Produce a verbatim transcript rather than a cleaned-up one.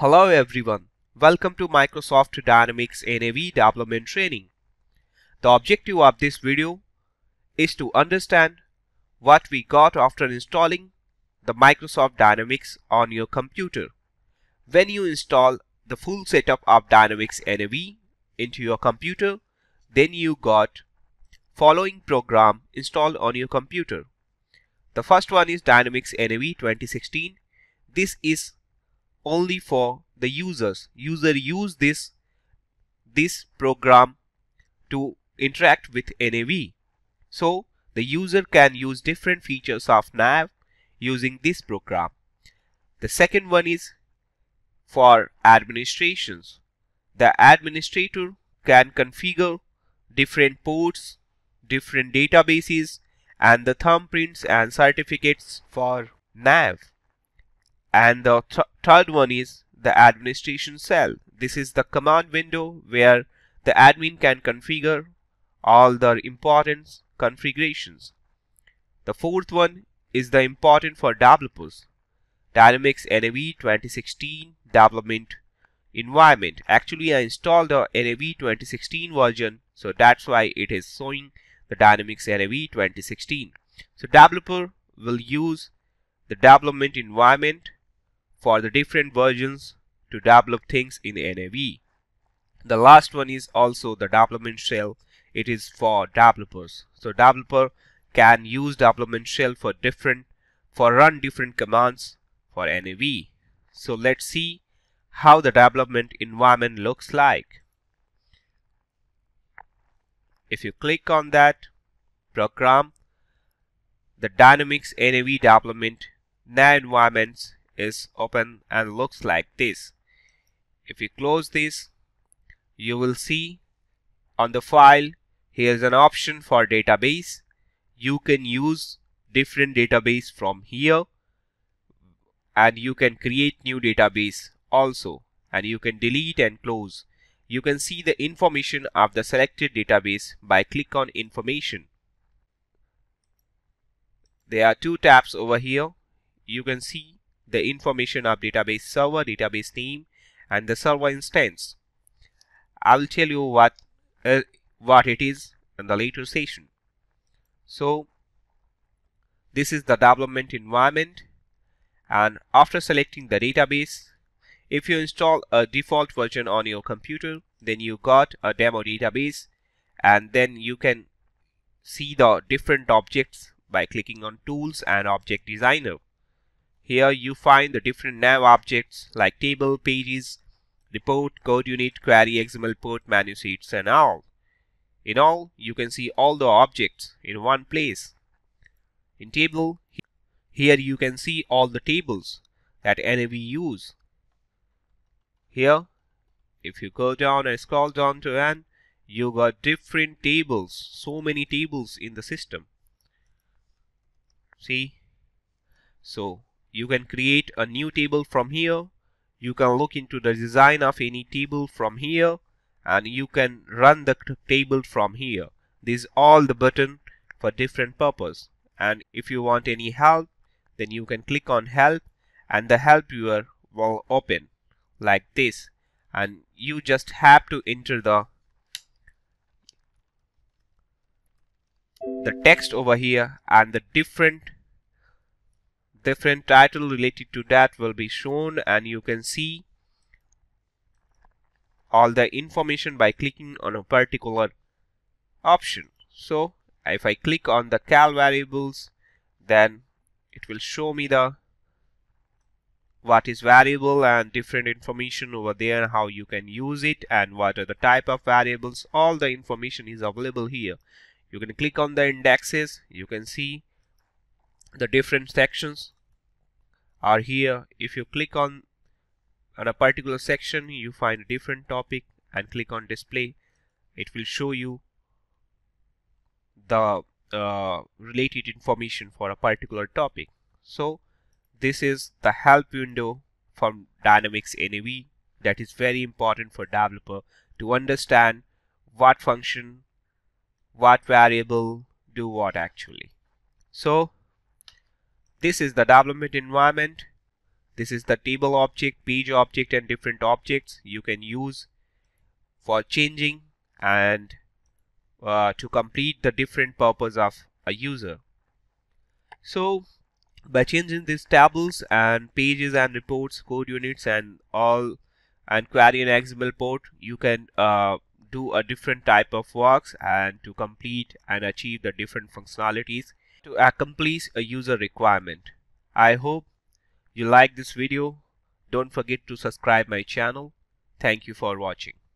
Hello everyone, welcome to Microsoft Dynamics N A V Development Training. The objective of this video is to understand what we got after installing the Microsoft Dynamics on your computer. When you install the full setup of Dynamics N A V into your computer, then you got following program installed on your computer. The first one is Dynamics N A V twenty sixteen. This is only for the users. User use this this program to interact with N A V. So the user can use different features of N A V using this program. The second one is for administrations. The administrator can configure different ports, different databases, and the thumbprints and certificates for N A V. And the th third one is the administration cell. This is the command window where the admin can configure all the important configurations. The fourth one is the important for developers. Dynamics N A V twenty sixteen development environment. Actually, I installed the N A V twenty sixteen version, so that's why it is showing the Dynamics N A V twenty sixteen. So developer will use the development environment for the different versions to develop things in N A V. The last one is also the development shell. It is for developers. So developer can use development shell for different, for run different commands for N A V. So let's see how the development environment looks like. If you click on that program, the Dynamics N A V development N A V environments is open and looks like this. If you close this, you will see on the file here is an option for database. You can use different database from here, and you can create new database also, and you can delete and close. You can see the information of the selected database by click on information. There are two tabs over here. You can see the information of database server, database name, and the server instance. I will tell you what uh, what it is in the later session. So this is the development environment, and after selecting the database, if you install a default version on your computer, then you got a demo database, and then you can see the different objects by clicking on Tools and Object Designer. Here you find the different N A V objects like table, pages, report, code unit, query, X M L port, menu sheets, and all. In all, you can see all the objects in one place. In table, here you can see all the tables that N A V use. Here, if you go down and scroll down to end, you got different tables, so many tables in the system. See? So you can create a new table from here. You can look into the design of any table from here, and you can run the table from here. This is all the button for different purpose. And if you want any help, then you can click on help, and the help viewer will open like this, and you just have to enter the the text over here, and the different different title related to that will be shown, and you can see all the information by clicking on a particular option. So if I click on the C A L variables, then it will show me the what is variable and different information over there, how you can use it, and what are the type of variables. All the information is available here. You can click on the indexes. You can see the different sections are here. If you click on on a particular section, you find a different topic and click on display. It will show you the uh, related information for a particular topic. So this is the help window from Dynamics N A V that is very important for developer to understand what function, what variable do what actually. So this is the development environment. This is the table object, page object, and different objects you can use for changing and uh, to complete the different purpose of a user. So by changing these tables and pages and reports, code units and all, and query and X M L port, you can uh, do a different type of works and to complete and achieve the different functionalities to accomplish a user requirement. I hope you like this video. Don't forget to subscribe my channel. Thank you for watching.